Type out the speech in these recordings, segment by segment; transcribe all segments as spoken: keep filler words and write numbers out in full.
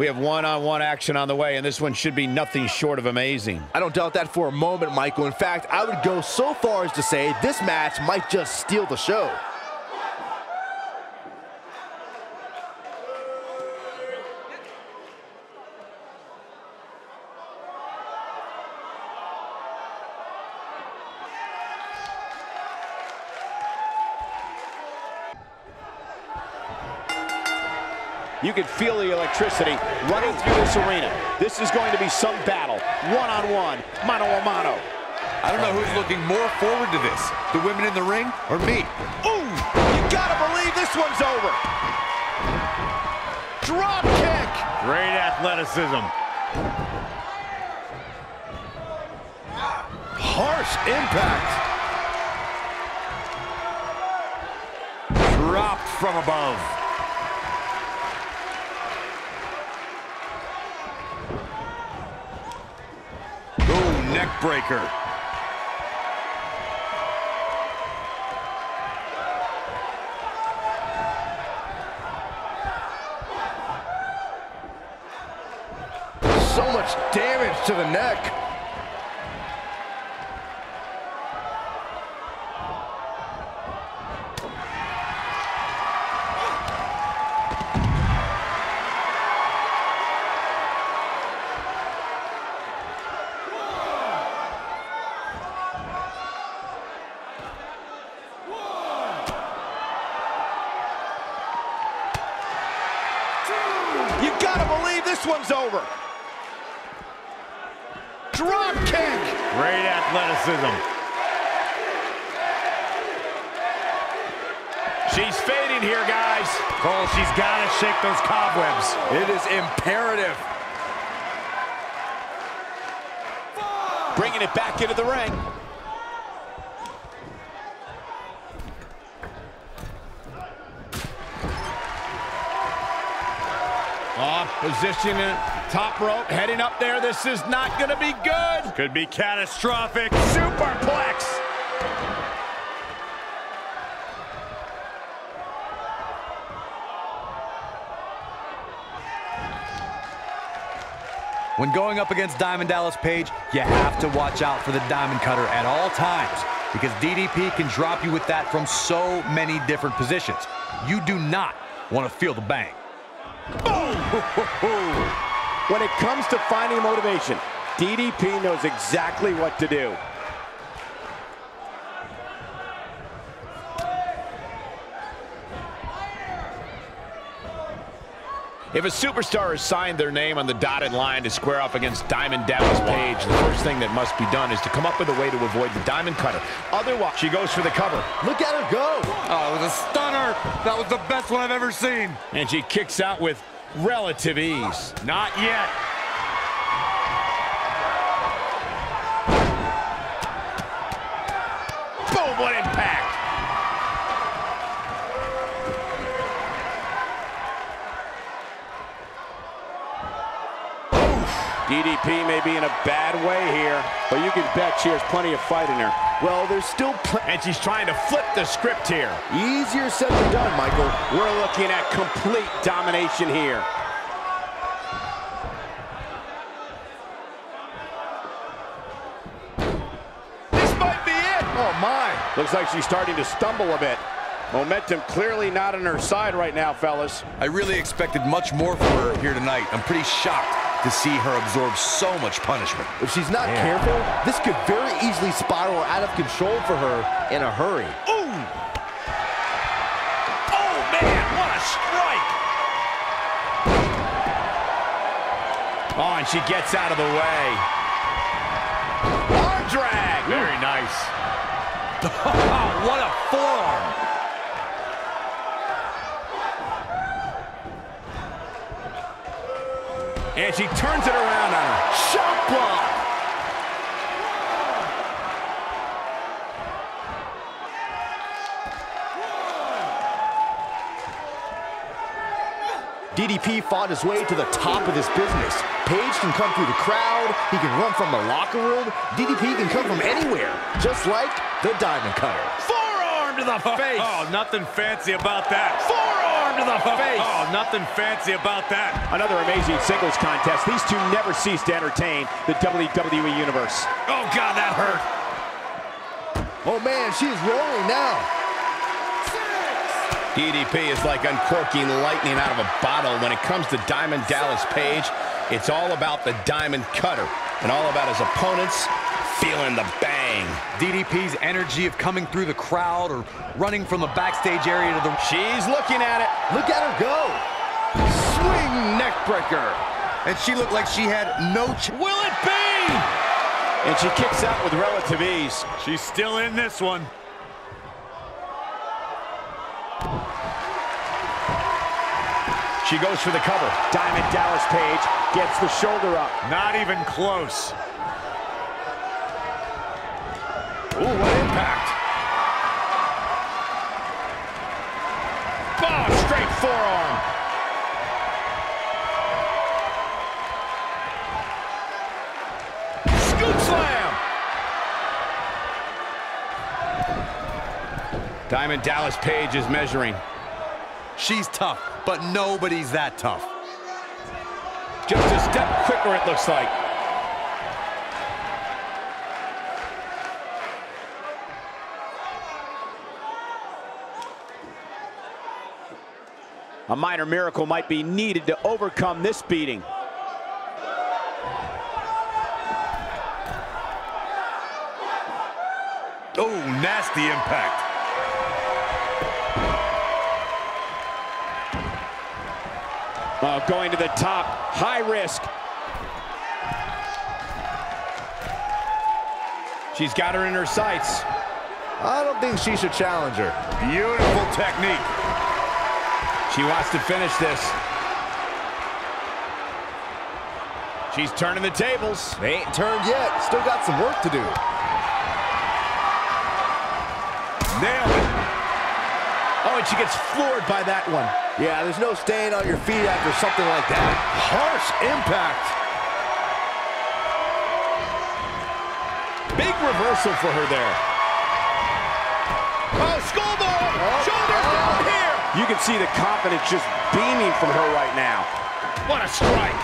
We have one-on-one action on the way, and this one should be nothing short of amazing. I don't doubt that for a moment, Michael. In fact, I would go so far as to say this match might just steal the show. You can feel the electricity running through this arena. This is going to be some battle, one-on-one, mano-a-mano. I don't know who's looking more forward to this, the women in the ring or me. Ooh, you gotta believe this one's over. Drop kick. Great athleticism. Harsh impact. Dropped from above. Neck breaker. So much damage to the neck. You gotta believe this one's over. Drop kick. Great athleticism. She's fading here, guys. Cole, she's gotta shake those cobwebs. It is imperative. Bringing it back into the ring. Position in top rope, heading up there. This is not going to be good. Could be catastrophic. Superplex. When going up against Diamond Dallas Page, you have to watch out for the diamond cutter at all times because D D P can drop you with that from so many different positions. You do not want to feel the bang. Boom! When it comes to finding motivation, D D P knows exactly what to do. If a superstar has signed their name on the dotted line to square off against Diamond Dallas Page, the first thing that must be done is to come up with a way to avoid the diamond cutter. Otherwise, she goes for the cover. Look at her go. Oh, it was a stunner. That was the best one I've ever seen. And she kicks out with relative ease. Not yet. Boom, what impact. D D P may be in a bad way here, but you can bet she has plenty of fight in her. Well, there's still pl- And she's trying to flip the script here. Easier said than done, Michael. We're looking at complete domination here. This might be it! Oh, my. Looks like she's starting to stumble a bit. Momentum clearly not on her side right now, fellas. I really expected much more from her here tonight. I'm pretty shocked to see her absorb so much punishment. If she's not yeah. careful, this could very easily spiral out of control for her in a hurry. Ooh! Oh, man, what a strike! Oh, and she gets out of the way. Arm drag! Ooh. Very nice. What a forearm! And she turns it around on her. Shot block. D D P fought his way to the top of this business. Page can come through the crowd. He can run from the locker room. D D P can come from anywhere, just like the diamond cutter. Forearm to the face. Oh, nothing fancy about that. Forearm. arm to the face. Oh, nothing fancy about that. Another amazing singles contest. These two never cease to entertain the W W E Universe. Oh, God, that hurt. Oh, man, she's rolling now. D D P is like uncorking lightning out of a bottle. When it comes to Diamond Dallas Page, it's all about the diamond cutter and all about his opponents feeling the bang. D D P's energy of coming through the crowd or running from the backstage area to the... She's looking at it. Look at her go. Swing neck breaker. And she looked like she had no... Ch Will it be? And she kicks out with relative ease. She's still in this one. She goes for the cover. Diamond Dallas Page gets the shoulder up. Not even close. Ooh, what impact. Oh, straight forearm. Scoop slam. Diamond Dallas Page is measuring. She's tough, but nobody's that tough. Just a step quicker, it looks like. A minor miracle might be needed to overcome this beating. Oh, nasty impact. Uh, going to the top, high risk. She's got her in her sights. I don't think she should challenge her. Beautiful technique. She wants to finish this. She's turning the tables. They ain't turned yet. Still got some work to do. Nailed it. Oh, and she gets floored by that one. Yeah, there's no staying on your feet after something like that. Harsh impact. Big reversal for her there. Oh, skullball! Oh, shoulders oh. down here! You can see the confidence just beaming from her right now. What a strike!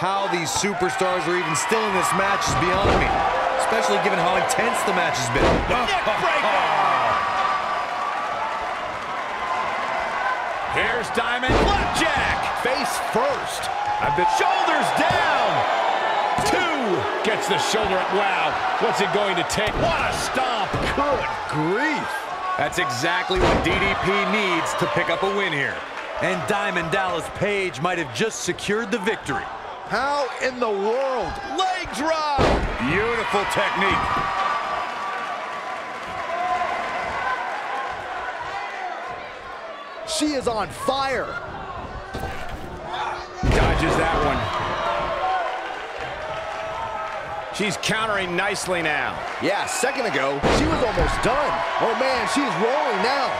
How these superstars are even still in this match is beyond me, especially given how intense the match has been. Neckbreaker! Here's Diamond Blackjack. Face first. I've been shoulders down. Two. Gets the shoulder up. Wow. What's it going to take? What a stomp. Good grief. That's exactly what D D P needs to pick up a win here. And Diamond Dallas Page might have just secured the victory. How in the world? Leg drop! Beautiful technique. She is on fire. Dodges that one. She's countering nicely now. Yeah, a second ago, she was almost done. Oh man, she's rolling now.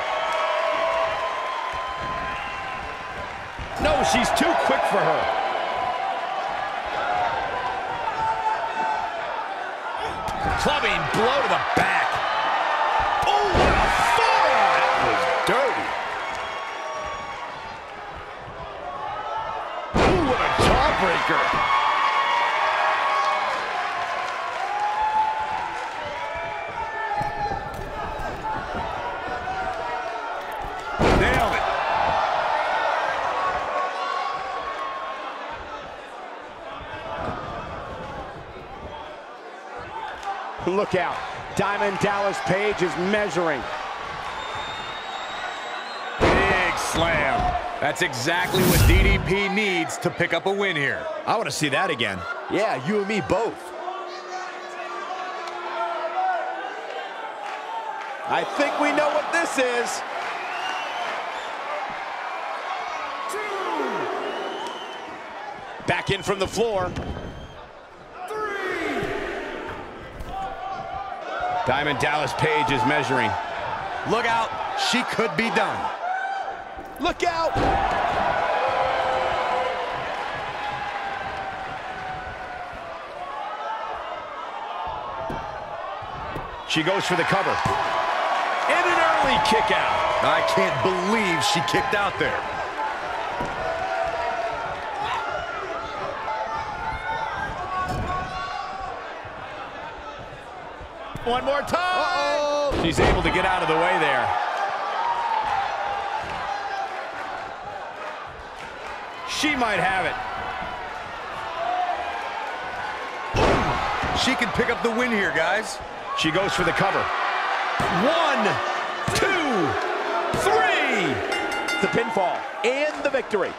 No, she's too quick for her. Clubbing blow to the back. Oh, what a forearm! That was dirty. Ooh, what a jawbreaker. Nailed it. Look out. Diamond Dallas Page is measuring. Big slam. That's exactly what D D P needs to pick up a win here. I want to see that again. Yeah, you and me both. I think we know what this is. Two. Back in from the floor. Diamond Dallas Page is measuring. Look out. She could be done. Look out. She goes for the cover. And an early kick out. I can't believe she kicked out there. One more time. Uh-oh. She's able to get out of the way there. She might have it. She can pick up the win here, guys. She goes for the cover. One, two, three. The pinfall and the victory.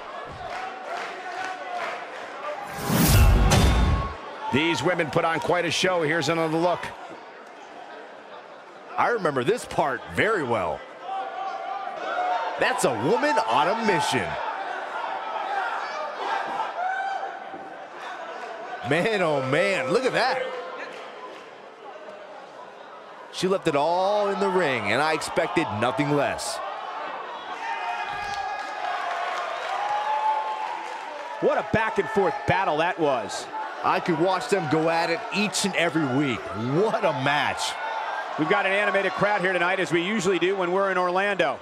These women put on quite a show. Here's another look. I remember this part very well. That's a woman on a mission. Man, oh man, look at that. She left it all in the ring, and I expected nothing less. What a back-and-forth battle that was. I could watch them go at it each and every week. What a match. We've got an animated crowd here tonight, as we usually do when we're in Orlando.